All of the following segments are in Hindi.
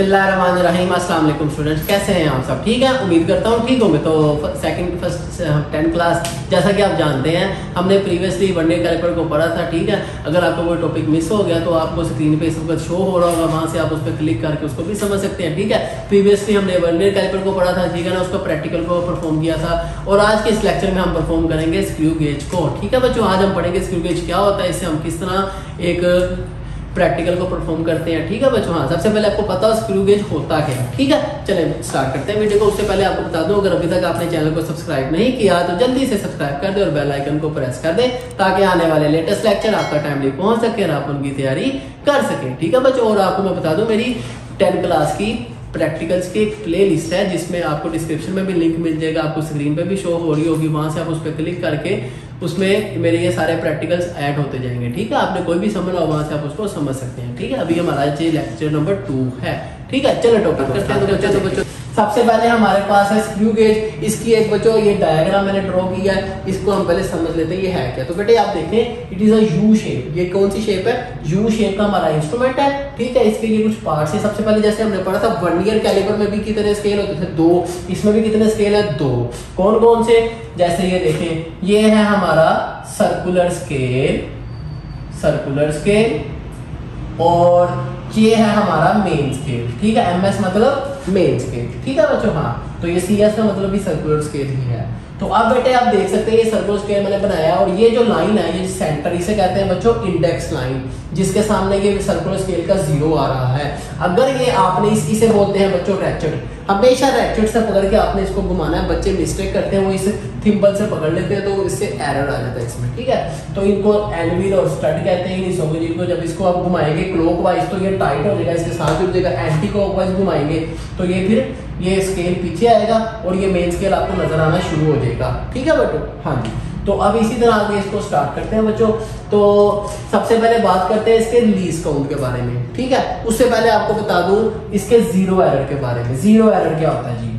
बिस्मिल्लाहिर्रहमानिर्रहीम। अस्सलाम वालेकुम स्टूडेंट्स, कैसे हैं आप सब? ठीक है, उम्मीद करता हूँ ठीक होंगे। तो फर्स्ट 10 क्लास, जैसा कि आप जानते हैं, हमने प्रीवियसली वर्नियर कैलिपर को पढ़ा था। ठीक है, अगर आपको कोई टॉपिक मिस हो गया तो आपको स्क्रीन पे इस वक्त शो हो रहा होगा, वहाँ से आप उस पर क्लिक करके उसको भी समझ सकते हैं। ठीक है, प्रीवियसली हमने वर्नियर कैलिपर को पढ़ा था, ठीक है ना, उसका प्रैक्टिकल को परफॉर्म किया था, और आज के इस लेक्चर में हम परफॉर्म करेंगे स्क्रू गेज को। ठीक है बच्चों, आज हम पढ़ेंगे स्क्रू गेज क्या होता है, इससे हम किस तरह एक प्रैक्टिकल को परफॉर्म करते हैं। ठीक है बच्चों, हाँ, सबसे पहले आपको पता हो स्क्रू गेज होता क्या है। ठीक है, चले स्टार्ट करते हैं वीडियो को। उससे पहले आपको बता दूं, अगर अभी तक आपने चैनल को सब्सक्राइब नहीं किया तो जल्दी से सब्सक्राइब कर दें और बेल आइकन को प्रेस कर दें, ताकि आने वाले लेटेस्ट लेक्चर आपका टाइमली पहुंच सके और आप उनकी तैयारी कर सकें। ठीक है बच्चों, और आपको मैं बता दूं, मेरी 10 क्लास की प्रैक्टिकल्स की एक प्ले लिस्ट है, जिसमें आपको डिस्क्रिप्शन में भी लिंक मिल जाएगा, आपको स्क्रीन पे भी शो हो रही होगी, वहाँ से आप उस पर क्लिक करके उसमें मेरे ये सारे प्रैक्टिकल्स ऐड होते जाएंगे। ठीक है, आपने कोई भी समझ हो वहाँ से आप उसको समझ सकते हैं। ठीक है, अभी हमारा ये लेक्चर नंबर 2 है। ठीक है, चलो टॉपिक करते हैं। तो बच्चों, सबसे पहले हमारे पास है स्क्रू गेज। इसकी एक बच्चों ये डायग्राम मैंने ड्रॉ किया है, इसको हम पहले समझ लेते हैं ये है क्या। तो बेटे आप देखें, it is a U shape. ये कौन सी शेप है? यू शेप का हमारा इंस्ट्रूमेंट है। ठीक है, इसके लिए कुछ पार्ट्स है। सबसे पहले जैसे हमने पढ़ा था वर्नियर कैलिपर में भी कितने स्केल होते थे, 2। इसमें भी कितने स्केल है, 2। कौन कौन से? जैसे ये देखें, ये है हमारा सर्कुलर स्केल, सर्कुलर स्केल, और ये है हमारा मेन स्केल। ठीक है, एमएस मतलब मेन स्केल। ठीक है बच्चों, हाँ, तो ये सीएस का मतलब भी सर्कुलर स्केल ही है। तो अब बेटे आप देख सकते हैं ये सर्कुलर स्केल मैंने बनाया, और ये जो लाइन है ये सेंटर, इसे कहते हैं बच्चों इंडेक्स लाइन, जिसके सामने ये सर्कुलर स्केल का 0 आ रहा है। अगर ये आपने इसे बोलते हैं बच्चों रैचेट। हमेशा रैचेट से पकड़ के आपने इसको घुमाना है। बच्चे मिस्टेक करते हैं, वो इसे थिम्बल से पकड़ लेते हैं, तो इससे एरर आ जाता है इसमें। ठीक है, तो इनको एनवील और स्टड कहते हैं। इनको जब इसको आप घुमाएंगे क्लॉकवाइज तो ये टाइट हो जाएगा, इसके साथ जुड़ जाएगा। एंटी क्लॉकवाइज घुमाएंगे तो ये फिर ये स्केल पीछे आएगा और ये मेन स्केल आपको नजर आना शुरू हो जाएगा। ठीक है बच्चों, हाँ जी, तो अब इसी तरह आगे इसको स्टार्ट करते हैं बच्चों। तो सबसे पहले बात करते हैं इसके लीस्ट काउंट के बारे में। ठीक है, उससे पहले आपको बता दूं इसके जीरो एरर के बारे में। जीरो एरर क्या होता है जी?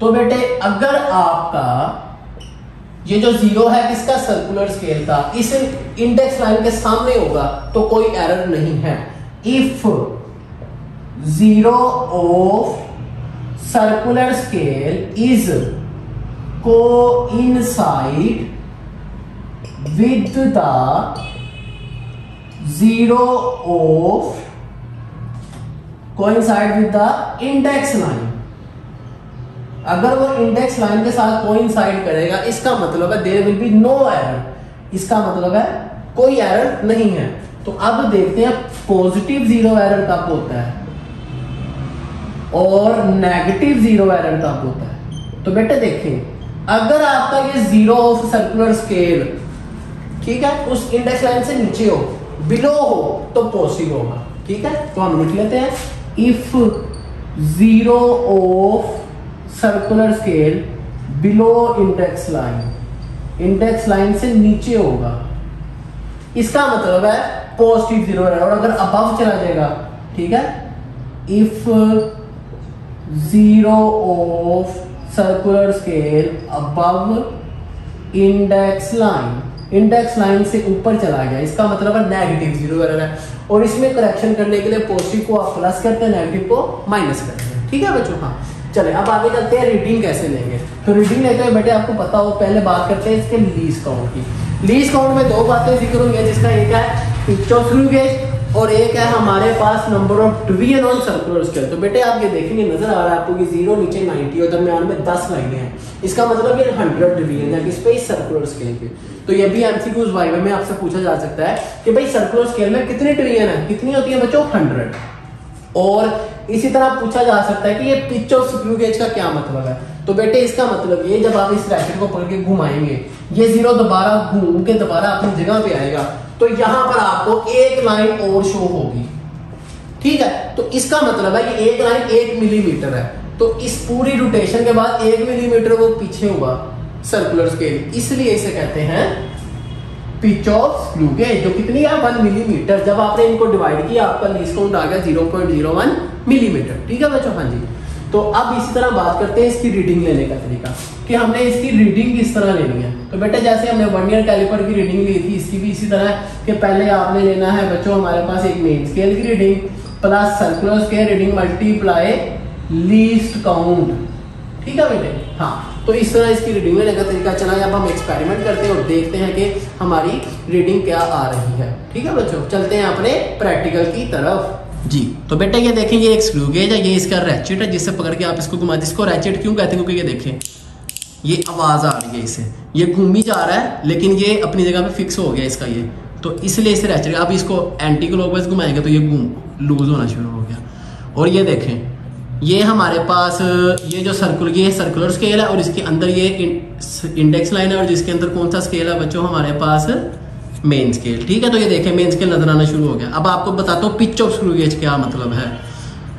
तो बेटे अगर आपका ये जो 0 है किसका, सर्कुलर स्केल का, इस इंडेक्स लाइन के सामने होगा तो कोई एरर नहीं है। If 0 of circular scale is coincide with the 0 of coincide with the index line, अगर वो इंडेक्स लाइन के साथ coincide करेगा, इसका मतलब है there will be no error, इसका मतलब है कोई एरर नहीं है। तो अब देखते हैं पॉजिटिव जीरो एरर कब होता है और नेगेटिव जीरो एरर कब होता है। तो बेटे देखें, अगर आपका ये 0 ऑफ सर्कुलर स्केल, ठीक है, उस इंडेक्स लाइन से नीचे हो, बिलो हो, तो पॉजिटिव होगा। ठीक है, तो हम लिख लेते हैं, if 0 of circular scale below index line, index line से नीचे होगा, इसका मतलब है पॉजिटिव जीरो है। और अगर अबव चला जाएगा, ठीक है, if 0 of circular scale above index line, index line से ऊपर चला गया, इसका मतलब है नेगेटिव जीरो एरर है। और इसमें करेक्शन करने के लिए पॉजिटिव को आप प्लस करते हैं, नेगेटिव को माइनस करते हैं। ठीक है बच्चों, हाँ, चले अब आगे चलते हैं। रीडिंग कैसे लेंगे? तो रीडिंग लेते हैं बेटे आपको पता हो, पहले बात करते हैं इसके लीस्ट काउंट की। लीस्ट काउंट में 2 बातें जिक्र होंगी, जिसका एक है स्क्रू गेज और एक है हमारे पास number of division on circular scale. तो बेटे आप ये देखेंगे, नजर आ रहा है आपको कि 0 नीचे 90 और दरमियान में 10 लाइनें हैं, इसका मतलब ये 100 डिवीजन है किस पे, इस सर्कुलर स्केल पे। तो ये भी एमसीक्यूज वाइवा में आपसे पूछा जा सकता है कि भाई सर्कुलर स्केल में कितने डिवीजन है, कितनी होती है बच्चों, 100। और इसी तरह पूछा जा सकता है कि ये पिच ऑफ स्क्रू गेज का क्या मतलब है। तो बेटे इसका मतलब ये, जब आप इस रैकेट को पकड़ के घुमाएंगे, ये 0 दोबारा घूम के दोबारा अपनी जगह पे आएगा, तो यहां पर आपको एक लाइन और शो होगी। ठीक है, तो इसका मतलब है कि एक लाइन 1 मिलीमीटर है, तो इस पूरी रोटेशन के बाद 1 मिलीमीटर वो पीछे हुआ सर्कुलर स्केल, इसलिए इसे कहते हैं पिच ऑफ स्क्रू गेज, जो कितनी है, 1 मिलीमीटर। जब आपने इनको डिवाइड किया आपका लीस्ट काउंट आ गया 0.01 मिलीमीटर। ठीक है बच्चों, हाँ जी, तो अब इसी तरह बात करते हैं इसकी रीडिंग लेने का तरीका, कि हमने इसकी रीडिंग किस तरह लेनी है। तो बेटा जैसे हमने वर्नियर कैलिपर की रीडिंग ली थी, इसकी भी इसी तरह कि पहले आपने लेना है बच्चों हमारे पास एक मेन स्केल की reading, plus circular scale reading multiply least count. ठीक है बेटे, हाँ, तो इस तरह इसकी रीडिंग लेने का तरीका चला। अब हम एक्सपेरिमेंट करते हैं और देखते हैं कि हमारी रीडिंग क्या आ रही है। ठीक है बच्चों, चलते हैं अपने प्रैक्टिकल की तरफ जी। तो बेटा ये देखें, ये एक स्क्रू गेज है, ये इसका रैचेट है जिससे पकड़ के आप इसको घुमा। जिसको रैचेट क्यों कहते हैं क्योंकि ये देखें ये आवाज़ आ रही है, इसे ये घूम ही जा रहा है लेकिन ये अपनी जगह पे फिक्स हो गया इसका ये, तो इसलिए इसे रैचेट। आप इसको एंटी क्लॉकवाइज घुमाएंगे तो ये घूम लूज होना शुरू हो गया। और ये देखें, ये हमारे पास ये जो सर्कुलर स्केल है और इसके अंदर ये इंडेक्स लाइन है और जिसके अंदर कौन सा स्केल है बच्चों हमारे पास, मेन स्केल। ठीक है, तो ये देखें मेन स्केल नजर आना शुरू हो गया। अब आपको बताता हूँ पिच ऑफ स्क्रू गेज क्या मतलब है।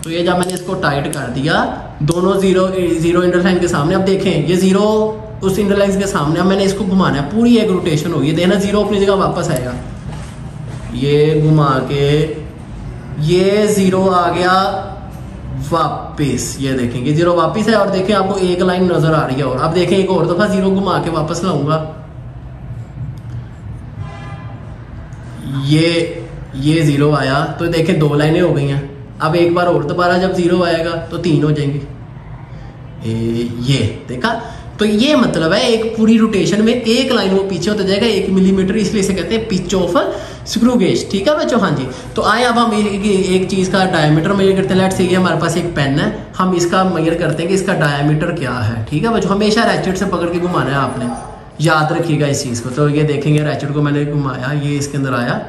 तो ये जब मैंने इसको टाइट कर दिया, दोनों जीरो इंटरलाइन के सामने, अब देखें ये जीरो उस इंटरलाइन के सामने, अब मैंने इसको घुमाना है, पूरी एक रोटेशन होगी। देखना जीरो अपनी जगह वापस आएगा, ये घुमा के ये जीरो आ गया वापस, ये देखेंगे जीरो वापस है। और देखें आपको एक लाइन नजर आ रही है, और अब देखें एक और दफा जीरो घुमा के वापस लाऊंगा, ये जीरो आया तो देखें दो लाइनें हो गई हैं। अब एक बार और दोबारा जब जीरो आएगा तो तीन हो जाएंगे, ये देखा। तो ये मतलब है एक पूरी रोटेशन में एक लाइन वो पीछे होता जाएगा 1 मिलीमीटर, इसलिए इसे कहते हैं पिच ऑफ स्क्रू गेज। ठीक है बच्चों, हाँ जी। तो आए अब हम एक चीज़ का डायमीटर मेजर करते हैं। लेट्स से ये हमारे पास एक पेन है, हम इसका मेजर करते हैं कि इसका डायमीटर क्या है। ठीक है बच्चों, हमेशा रैचेट से पकड़ के घुमाना है आपने, याद रखिएगा इस चीज़ को। तो ये देखेंगे रैचेट को मैंने घुमाया, ये इसके अंदर आया,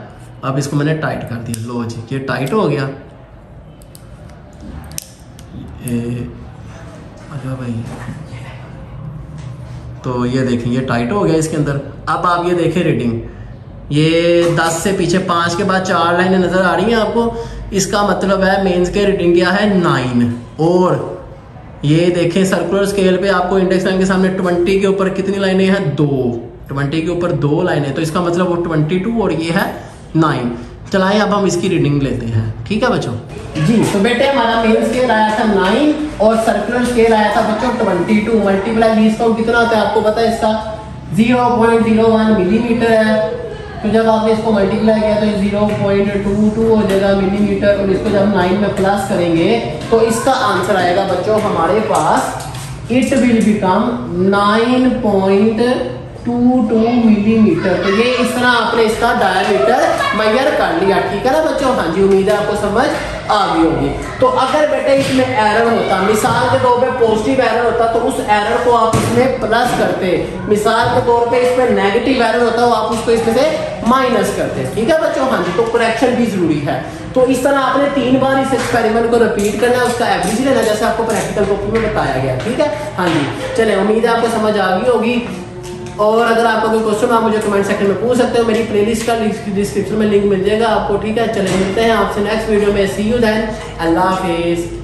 अब इसको मैंने टाइट कर दिया, लो जी ये टाइट हो गया। अच्छा भाई, तो ये देखें ये टाइट हो गया इसके अंदर। अब आप ये देखें रीडिंग, ये 10 से पीछे 5 के बाद 4 लाइनें नज़र आ रही हैं आपको। इसका मतलब है मेंस के रीडिंग क्या है, 9। और ये देखें सर्कुलर स्केल पे आपको इंडेक्स लाइन के सामने 20 के ऊपर कितनी लाइनें हैं, 2, 20 के ऊपर 2 लाइनें, तो इसका मतलब वो 22 और ये है 9। चलाएं अब हम इसकी रीडिंग लेते हैं। ठीक है बच्चों जी, तो बेटे हमारा मेन स्केल आया था 9 और सर्कुलर स्केल आया था बच्चों 22। मल्टीप्लाई लीस्ट काउंट कितना होता है आपको पता है, इसका 0.01 मिलीमीटर है, तो जब आपने इसको मल्टीप्लाई किया तो ये 0.22 हो जाएगा मिलीमीटर, और इसको जब 9 में प्लस करेंगे तो इसका आंसर आएगा बच्चों हमारे पास, इट विल बिकम 9.22 मिलीमीटर। तो ये इस तरह आपने इसका डायमीटर मेजर कर लिया। ठीक है ना बच्चों, हाँ जी, उम्मीद है आपको समझ आ गई होगी। तो अगर बेटे इसमें एरर होता, मिसाल के तौर पे पॉजिटिव एरर होता तो उस एरर को आप इसमें प्लस करते, मिसाल के तौर पे इसमें नेगेटिव एरर होता तो आप उसको इसमें से माइनस करते। ठीक है बच्चों, हाँ जी, तो करेक्शन भी जरूरी है। तो इस तरह आपने 3 बार इस एक्सपेरिमेंट को रिपीट करना है, उसका एवरेज लेना जैसे आपको प्रैक्टिकल कॉपी में बताया गया। ठीक है, हाँ जी, चले उम्मीद है आपको समझ आ गई होगी। और अगर आपको कोई क्वेश्चन आप मुझे कमेंट सेक्शन में पूछ सकते हो, मेरी प्लेलिस्ट का डिस्क्रिप्शन में लिंक मिल जाएगा आपको। ठीक है, चले मिलते हैं आपसे नेक्स्ट वीडियो में। सी यू देन, अल्लाह हाफिज़।